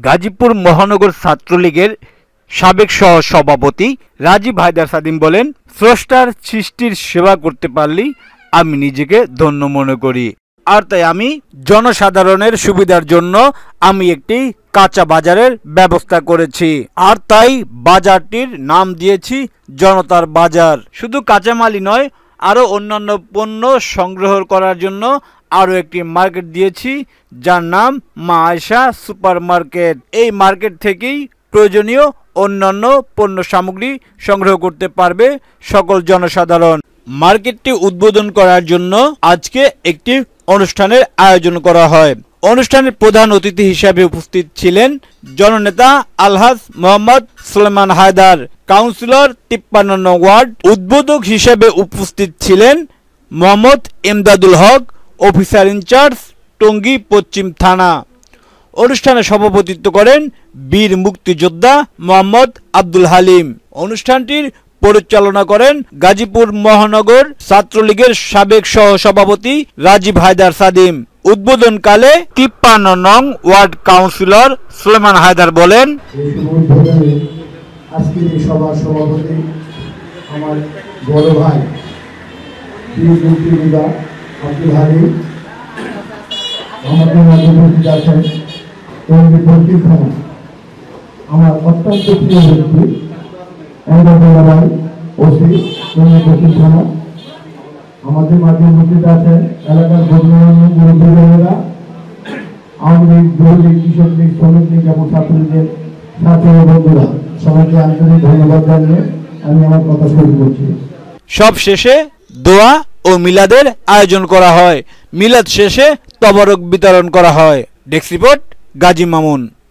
गाजीपुर महानगर छात्रलीगर साबेक सह सभापति राजीव हायदार सादिम बोलेन, स्रष्टार सृष्टिर सेवा करते पारली आमी निजेके धन्य मने करी और ताई आमी जनसाधारणेर सुविधार जन्य आमी एकटी काचा बाजारेर व्यवस्था करेছি और ताई बाजारटिर नाम दिएছি जनतार बाजार। शुधु काचामाली नय आरो अन्यान्य पण्य संग्रह करार जन्य आरो एकटी मार्केट दिएছি जार नाम मा आयशा सुपारमार्केट। एई मार्केट थेकेई प्रयोजनीय अन्यान्य पण्य सामग्री संग्रह करते पारबे सकल जनसाधारण। मार्केटटी उद्बोधन करार जन्य आजके एकटी अनुष्ठानेर आयोजन करा हय। अनुष्ठानेर प्रधान अतिथि हिसेबे उपस्थित छिलेन जननेता आलहाज मोहम्मद सुलेमान हायदार, काउंसिलर 53 वार्ड। उद्बोधक हिसेबे उपस्थित छिलेन मोहम्मद इमदादुल हक, अफिसार इनचार्ज टंगी पश्चिम थाना। अनुष्ठाने सभापतित्व करें वीर मुक्तियोद्धा मोहम्मद आब्दुल हालिम। अनुष्ठानটির পরিচালনা करें गाजीपुर महानगर ছাত্রলীগের সাবেক সহসভাপতি রাজীব হায়দার সাদিম। উদ্বোধনকালে 53 নং ওয়ার্ড কাউন্সিলর সুলেমান হায়দার বলেন, আজকের এই সভার সভাপতি আমার বড় ভাই वीर মুক্তিযোদ্ধা আব্দুল হালিম আমাদের মাঝে উপস্থিত আছেন। सब शेषे दोआ और मिलादेर आयोजन करा हय। मिलाद शेषे तबारक वितरण करा हय। Desk report Gazi Mamun.